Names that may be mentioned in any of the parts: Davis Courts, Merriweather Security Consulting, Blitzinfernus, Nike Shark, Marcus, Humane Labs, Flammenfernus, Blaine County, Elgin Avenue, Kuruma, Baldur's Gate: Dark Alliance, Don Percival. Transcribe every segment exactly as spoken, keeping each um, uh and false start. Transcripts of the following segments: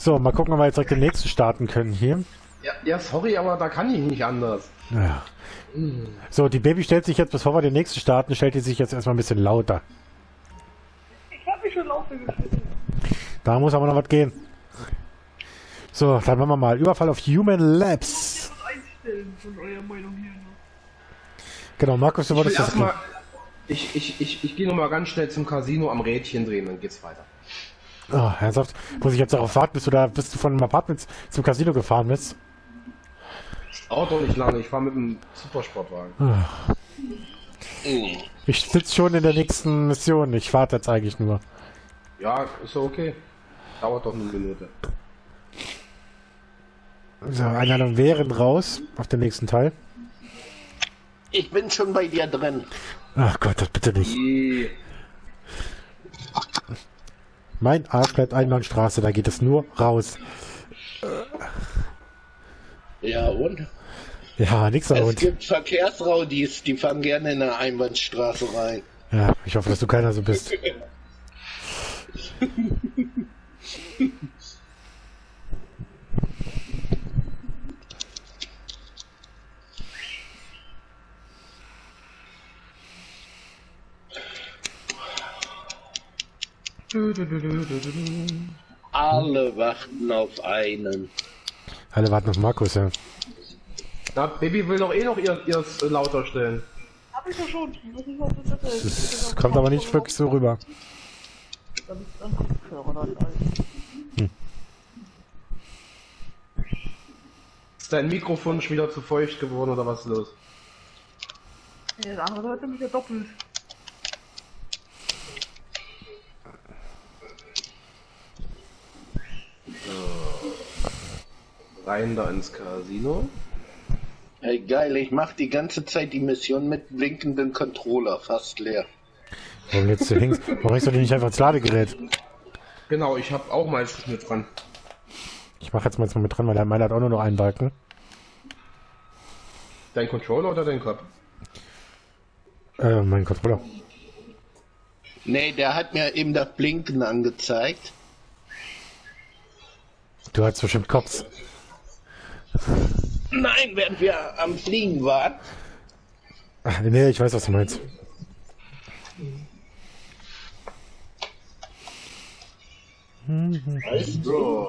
So, mal gucken, ob wir jetzt direkt den nächsten starten können hier. Ja, ja, sorry, aber da kann ich nicht anders. Ja. So, die Baby stellt sich jetzt, bevor wir den nächsten starten, stellt die sich jetzt erstmal ein bisschen lauter. Ich habe mich schon lauter gestellt. Da muss aber noch was gehen. So, dann machen wir mal. Überfall auf Humane Labs. Ich muss was einstellen von eurer Meinung hier. Genau, Markus, du wolltest das mal. Ich, ich, ich, ich gehe nochmal ganz schnell zum Casino am Rädchen drehen, dann geht's weiter. Oh, ernsthaft? Muss ich jetzt darauf warten, bis du da, bist du von dem Apartment zum Casino gefahren bist? Auto nicht lange, ich fahre mit dem Supersportwagen. Oh. Ich sitze schon in der nächsten Mission, ich warte jetzt eigentlich nur. Ja, ist ja okay. Dauert doch eine Minute. So, Einladung wären raus, auf den nächsten Teil. Ich bin schon bei dir drin. Ach Gott, das bitte nicht. Yeah. Mein Arsch bleibt Einbahnstraße, da geht es nur raus. Ja und? Ja, nix da und. Es gibt Verkehrsraudis, die fahren gerne in der Einbahnstraße rein. Ja, ich hoffe, dass du keiner so bist. Du, du, du, du, du, du. Alle warten auf einen. Alle warten auf Markus, ja. Na, Baby will doch eh noch ihr, ihr lauter stellen. Hab ich doch schon. Das, das kommt aber nicht wirklich so rüber. Hm. Ist dein Mikrofon schon wieder zu feucht geworden oder was ist los? Ja, das andere hört mich ja doppelt. Rein da ins Casino. Hey, geil, ich mach die ganze Zeit die Mission mit blinkenden Controller fast leer. Warum jetzt du hängst? Warum hängst du denn nicht einfach ins Ladegerät? Genau, ich hab auch meistens mit dran. Ich mach jetzt mal mit dran, weil der meiner hat auch nur noch einen Balken. Dein Controller oder dein Kopf? Äh, mein Controller. Nee, der hat mir eben das Blinken angezeigt. Du hast bestimmt Kopf. Nein, während wir am Fliegen waren. Ach, nee, ich weiß, was du meinst. Weißt du?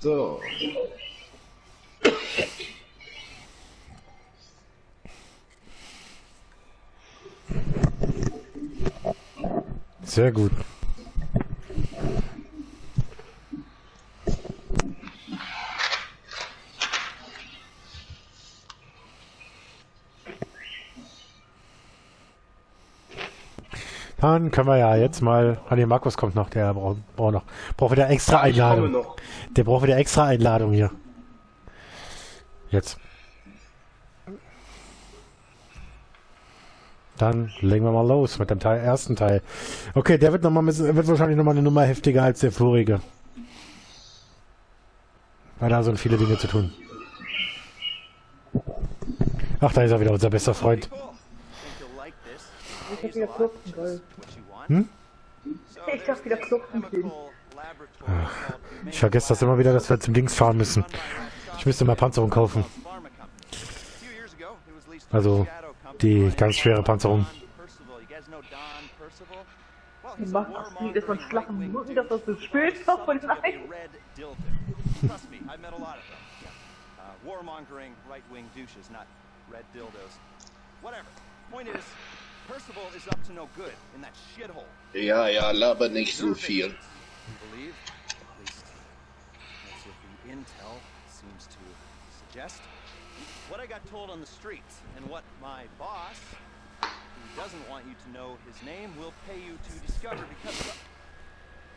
So. Sehr gut. Dann können wir ja jetzt mal. Ah, ne, Markus kommt noch, der braucht brauch noch. Braucht wieder extra Einladung. Noch. Der braucht wieder extra Einladung hier. Jetzt. Dann legen wir mal los mit dem Teil, ersten Teil. Okay, der wird noch mal, wird wahrscheinlich nochmal eine Nummer heftiger als der vorige. Weil da sind viele Dinge zu tun. Ach, da ist er wieder, unser bester Freund. Ich hab wieder Klopfen, geil. Hm? Ich hab wieder Klopfen gehen. Ich vergesse das immer wieder, dass wir zum Dings fahren müssen. Ich müsste mal Panzerung kaufen. Also die ganz schwere Panzerung. Die macht die, dass man schlafen muss, dass das zu spät ist. Ja, ja, laber nicht so viel. What I got told on the streets and what my boss, who doesn't want you to know his name, will pay you to discover because of...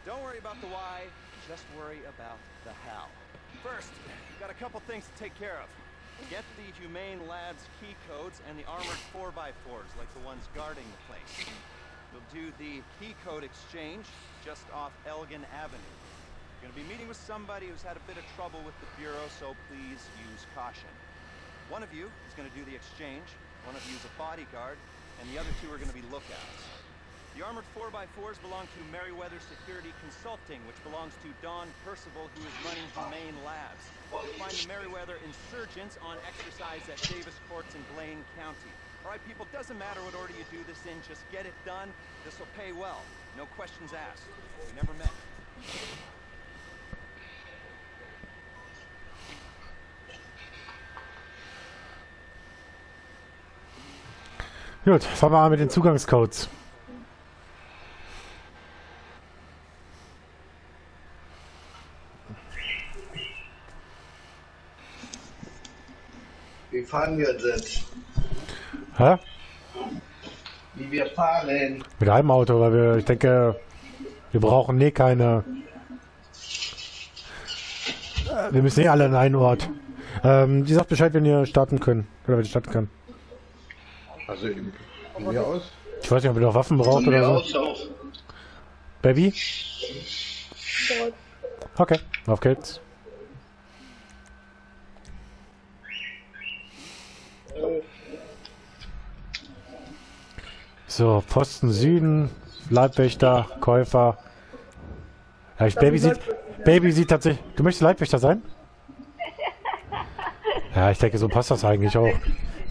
Don't worry about the why, just worry about the how. First, we've got a couple things to take care of. Get the Humane Labs key codes and the armored four by fours like the ones guarding the place. You'll do the key code exchange just off Elgin Avenue. You're going to be meeting with somebody who's had a bit of trouble with the Bureau, so please use caution. One of you is going to do the exchange, one of you is a bodyguard, and the other two are going to be lookouts. The armored four by fours belong to Merriweather Security Consulting, which belongs to Don Percival, who is running Humane Labs. You'll find the Merriweather insurgents on exercise at Davis Courts in Blaine County. All right, people, doesn't matter what order you do this in, just get it done. This will pay well. No questions asked. We never met. Gut, fangen wir an mit den Zugangscodes. Wie fahren wir jetzt? Hä? Wie wir fahren? Mit einem Auto, weil wir, ich denke, wir brauchen nee keine. Wir müssen eh alle an einen Ort. Ähm, die sagt Bescheid, wenn ihr starten können. Oder wenn ihr starten kann. Also eben von mir aus? Ich weiß nicht, ob ihr noch Waffen braucht oder so. Aus auch. Baby? Okay, auf geht's. So, Posten Süden, Leibwächter, Käufer. Ja, ich, Baby, sieht, Baby sieht tatsächlich... Du möchtest Leibwächter sein? Ja, ich denke, so passt das eigentlich auch.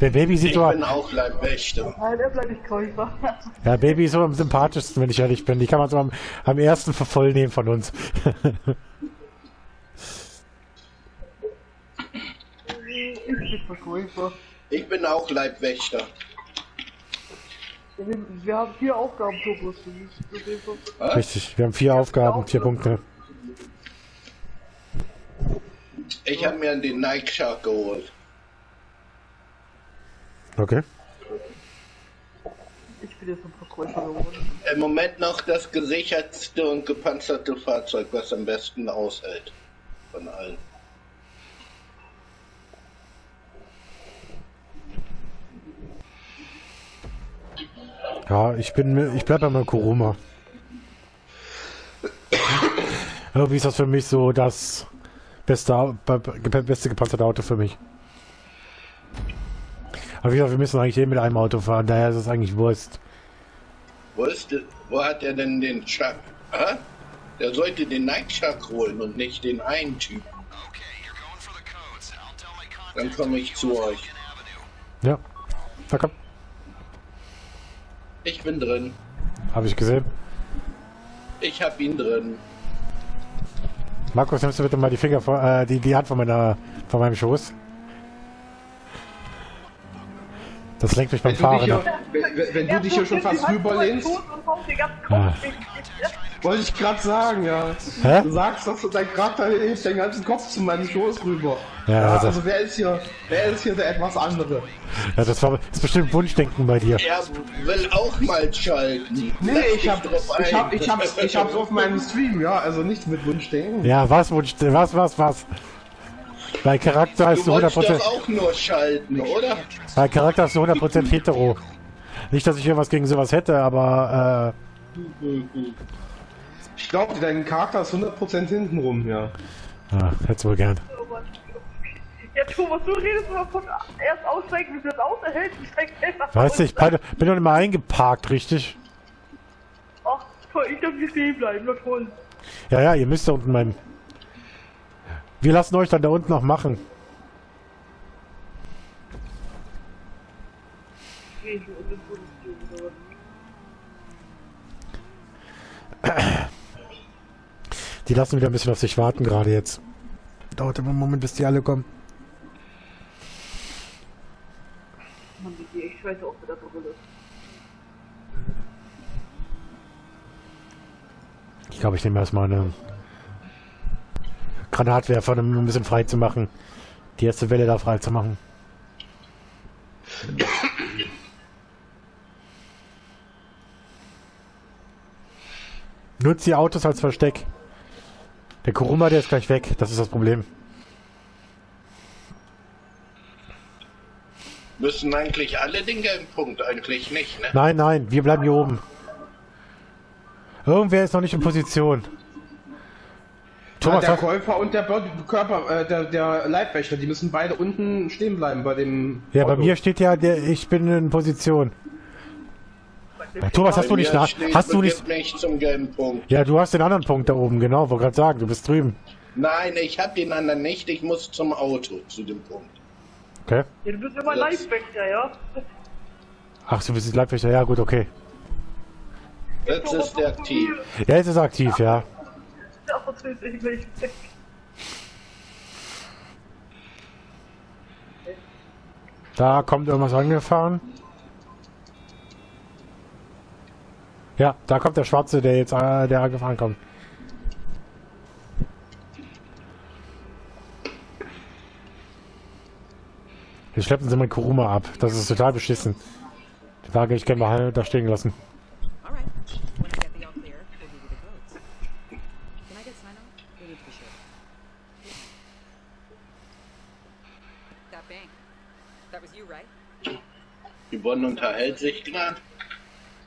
Der Baby sieht ich so... Ich bin auch Leibwächter. Ja, der bleibe ich Käufer. Ja, Baby ist so am sympathischsten, wenn ich ehrlich bin. Die kann man so am, am ersten für voll nehmen von uns. Ich bin Verkäufer. Ich bin auch Leibwächter. Wir haben vier Aufgaben, Topos. Richtig, wir haben vier Aufgaben, vier Punkte. Ich habe mir den Nike Shark geholt. Okay. Ich bin jetzt ein Verkäufer geworden. Im Moment noch das gesichertste und gepanzerte Fahrzeug, was am besten aushält. Von allen. Ja, ich bin, ich bleib bei meinem Kuruma. Irgendwie ist das für mich so das beste, beste gepanzerte Auto für mich. Aber wie gesagt, wir müssen eigentlich eh mit einem Auto fahren, daher ist es eigentlich Wurst. Wurst? Wo hat er denn den Shark? Hä? Der sollte den Nike Shark holen und nicht den einen Typen. Dann komme ich zu euch. Ja, na komm. Ich bin drin. Habe ich gesehen? Ich hab ihn drin. Markus, nimmst du bitte mal die Finger von, äh, die, die Hand von meiner, von meinem Schoß? Das lenkt mich beim wenn Fahren. Du ja, wenn, wenn du dich hier schon fast rüberlehnst. Ja. Wollte ich gerade sagen, ja. Hä? Du sagst, dass du dein Charakter hilft, den ganzen Kopf zu meinem Schoß rüber. Ja, ja, also, also wer ist hier, wer ist hier der etwas andere? Ja, das war, das ist bestimmt Wunschdenken bei dir. Er will auch mal schalten. Nee, ich hab, ich hab, ich hab's, ich hab's auf meinem Stream, ja, also nicht mit Wunschdenken. Ja, was, Wunschdenken, was, was, was? Bei Charakter hast du hundert Prozent... Du auch nur schalten, oder? Bei Charakter hast du hundert Prozent hetero. Nicht, dass ich irgendwas gegen sowas hätte, aber... Äh, ich glaube, dein Charakter ist hundert Prozent hintenrum, ja. Ah, hättest du wohl gern. Ja, Thomas, du redest immer von erst aussteigen, wie du das Auto hältst. Weißt du, ich bin doch nicht mal eingeparkt, richtig? Ach, toll, ich darf hier stehen bleiben, das toll. Ja, ja, ihr müsst da unten bleiben. Wir lassen euch dann da unten noch machen. Die lassen wieder ein bisschen auf sich warten gerade jetzt. Dauert immer einen Moment, bis die alle kommen. Man sieht die echt scheiße auf mit der Brille. Ich glaube, ich nehme erstmal eine Granatwerfer, um ein bisschen frei zu machen. Die erste Welle da frei zu machen. Nutzt die Autos als Versteck. Der Kuruma, der ist gleich weg. Das ist das Problem. Müssen eigentlich alle den gelben Punkt? Eigentlich nicht, ne? Nein, nein. Wir bleiben hier oben. Irgendwer ist noch nicht in Position. Thomas, der Käufer und der Körper, äh, der, der Leibwächter, die müssen beide unten stehen bleiben bei dem. Ja, Auto. Bei mir steht ja, der, ich bin in Position. Ja, Thomas, hast du nicht nach? Hast du nicht? Mich zum gelben Punkt. Ja, du hast den anderen Punkt da oben, genau. Wollte gerade sagen, du bist drüben. Nein, ich habe den anderen nicht. Ich muss zum Auto, zu dem Punkt. Okay. Ja, du bist immer Leibwächter, ja? Ach, du bist Leibwächter, ja gut, okay. Jetzt ist der aktiv. Ja, jetzt ist er aktiv, ja. Da kommt irgendwas angefahren. Ja, da kommt der Schwarze, der jetzt äh, der angefahren kommt. Wir schleppen sie mit Kuruma ab. Das ist total beschissen. Die Waage, ich kann mal da stehen lassen. Yvonne unterhält sich gerade.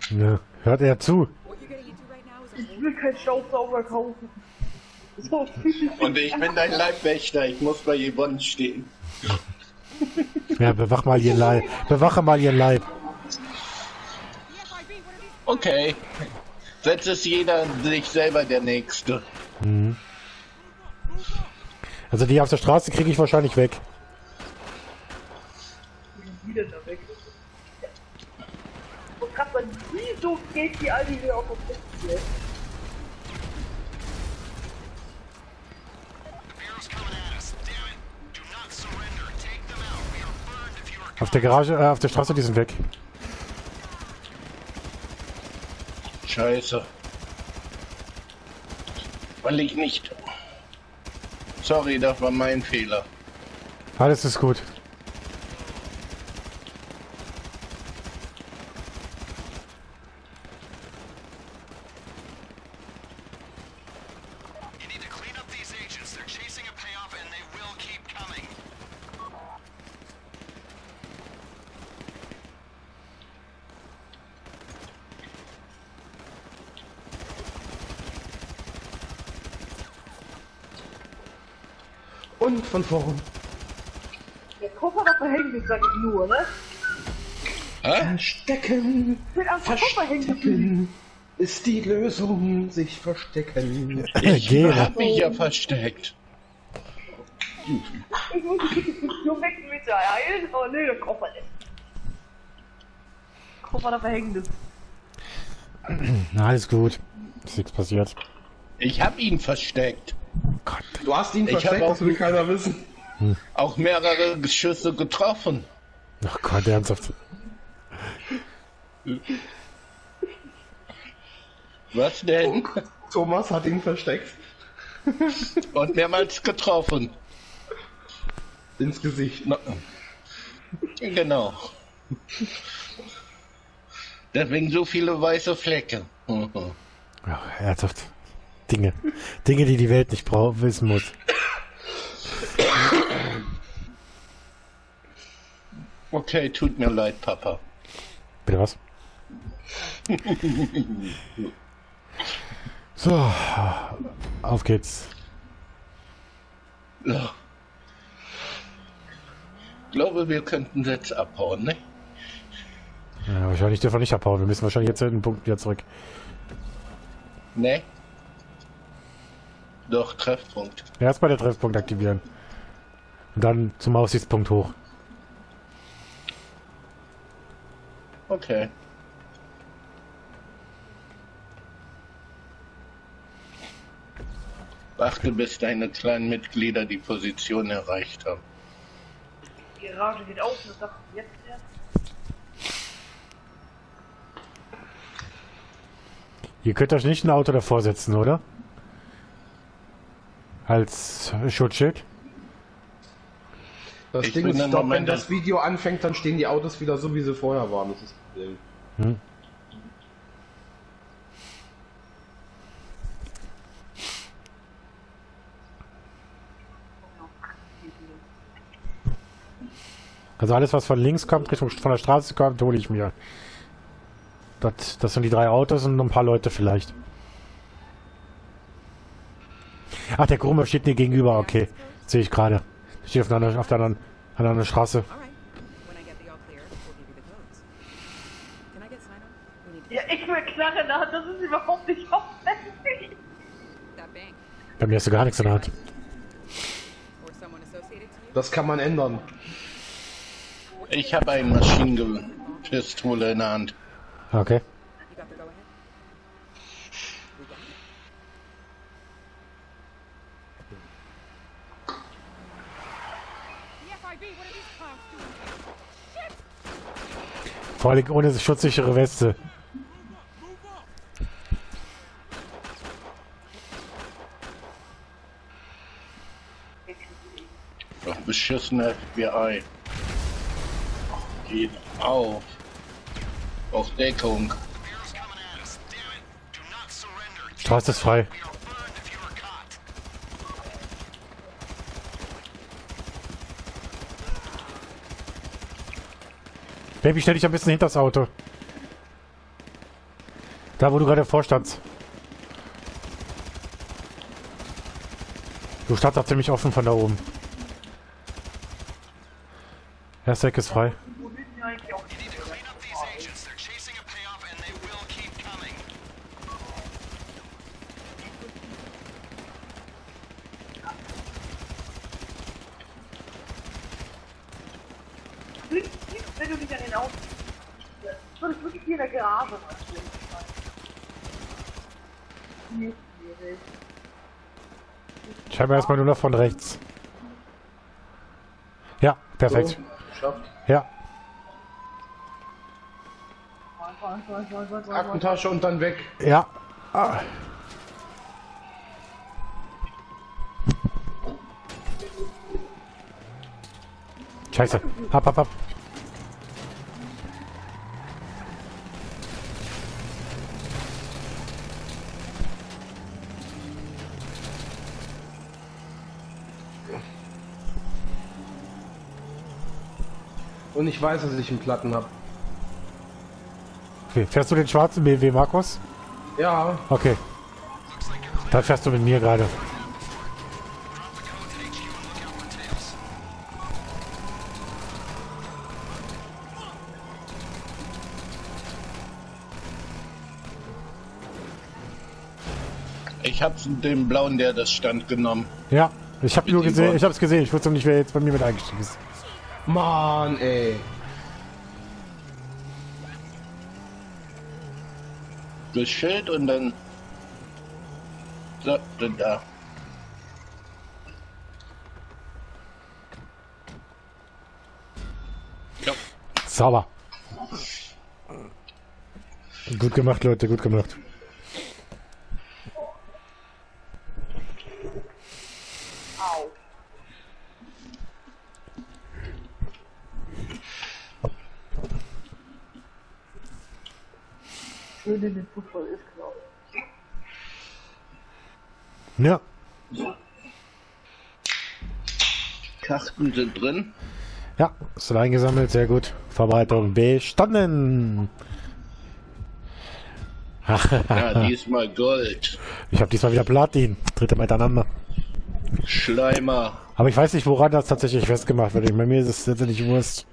Ja, hört er zu. Ich will kein Staubsauger kaufen. Und ich bin dein Leibwächter, ich muss bei Yvonne stehen. Ja, bewach mal ihren Leib. Bewache mal ihren Leib. Okay. Jetzt ist jeder sich selber der Nächste. Mhm. Also die auf der Straße kriege ich wahrscheinlich weg. Wieder da weg. Wieso geht die Aldi hier auf den Pistol? Auf der Garage, äh, auf der Straße, die sind weg. Scheiße. Weil ich nicht. Sorry, das war mein Fehler. Alles ist gut. Und von vorn. Der Koffer war verhängt, sag ich nur, ne? Hä? Verstecken! Verstecken! Ist die Lösung, sich verstecken. Ich Geh. hab mich ja versteckt. Ich muss die Diskussion wecken mit der Eilen, aber ne, der Koffer ist. Koffer war verhängt. Na, alles gut. Ist nichts passiert. Ich hab ihn versteckt. Gott. Du hast ihn versteckt, ich auch, das will keiner wissen. Hm. Auch mehrere Schüsse getroffen. Ach Gott, ernsthaft. Was denn? Oh, Thomas hat ihn versteckt. Und mehrmals getroffen. Ins Gesicht. No. Genau. Deswegen so viele weiße Flecken. Ach, ernsthaft. Dinge. Dinge, die die Welt nicht brauchen, wissen muss. Okay, tut mir leid, Papa. Bitte was? So, auf geht's. Ja. Ich glaube, wir könnten jetzt abhauen, ne? Ja, wahrscheinlich dürfen wir nicht abhauen. Wir müssen wahrscheinlich jetzt zu den Punkt wieder zurück. Ne? Doch, Treffpunkt. Erstmal den Treffpunkt aktivieren. Und dann zum Aussichtspunkt hoch. Okay. Warte, bis deine kleinen Mitglieder die Position erreicht haben. Die Garage geht auf, das sagt jetzt erst. Ihr könnt euch nicht ein Auto davor setzen, oder? Als Schutzschild. Das ich Ding ist, glaub, wenn das Video anfängt, dann stehen die Autos wieder so, wie sie vorher waren. Das ist das Problem. Hm. Also alles, was von links kommt, Richtung von der Straße kommt, hole ich mir. Das, das sind die drei Autos und ein paar Leute vielleicht. Ach, der Kuruma steht mir gegenüber, okay. Sehe ich gerade. Steht auf der, auf der anderen, anderen Straße. Ja, ich will Knarre in der Hand, das ist überhaupt nicht aufwendig. Bei mir hast du gar nichts in der Hand. Das kann man ändern. Ich habe eine Maschinenpistole in der Hand. Okay. Vor allem ohne schutzsichere Weste. Doch beschissene F B I. Geht auf. Auf Deckung. Straße ist frei. Baby, stell dich ein bisschen hinter das Auto. Da, wo du gerade vorstandst. Du standst auch ziemlich offen von da oben. Erste Eck ist frei. Ich habe erstmal nur noch von rechts. Ja, perfekt. So, ja. Aktentasche und dann weg. Ja. Ah. Scheiße. Hab, hab, hab. Und ich weiß, dass ich einen Platten habe. Okay, fährst du den schwarzen B M W, Markus? Ja. Okay. Dann fährst du mit mir gerade. Ich habe den blauen, der das stand, genommen. Ja, ich habe nur gesehen, ich habe es gesehen. Ich wusste nicht, wer jetzt bei mir mit eingestiegen ist. Mann, ey. Das Schild und dann... So, dann da. Ja. Sauber. Gut gemacht, Leute, gut gemacht. Den Fußball ist, glaube ich. Ja. Karten sind drin. Ja, ist eingesammelt, sehr gut. Verbreitung bestanden. Ja, diesmal Gold. Ich habe diesmal wieder Platin. Dritte Mal hintereinander. Schleimer. Aber ich weiß nicht, woran das tatsächlich festgemacht wird. Bei mir ist es letztendlich Wurst.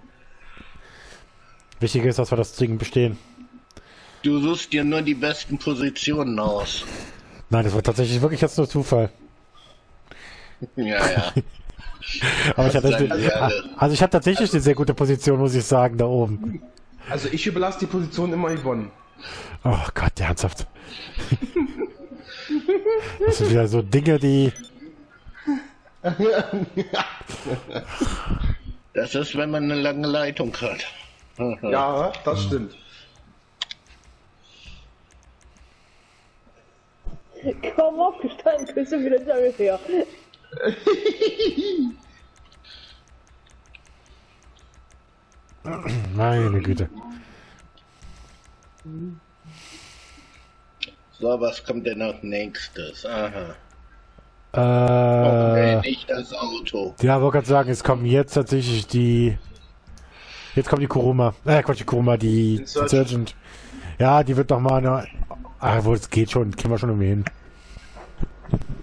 Wichtig ist, dass wir das Ding bestehen. Du suchst dir nur die besten Positionen aus. Nein, das war tatsächlich wirklich jetzt nur Zufall. Ja, ja. Aber ich hatte, also ich habe tatsächlich also, eine sehr gute Position, muss ich sagen, da oben. Also ich überlasse die Position immer Yvonne. Oh Gott, ernsthaft. Das sind wieder so Dinge, die... Das ist, wenn man eine lange Leitung hat. Ja, das stimmt. Kaum aufgestanden, bist du wieder hinter her. Meine Güte. So, was kommt denn als nächstes? Aha. Äh, okay, nicht das Auto. Ja, wollte gerade sagen, es kommen jetzt tatsächlich die... Jetzt kommt die Kuruma. Äh, Quatsch, die Kuruma, die Insurgent. Ja, die wird doch mal eine... Ah, wo es geht schon, kriegen wir schon irgendwie hin.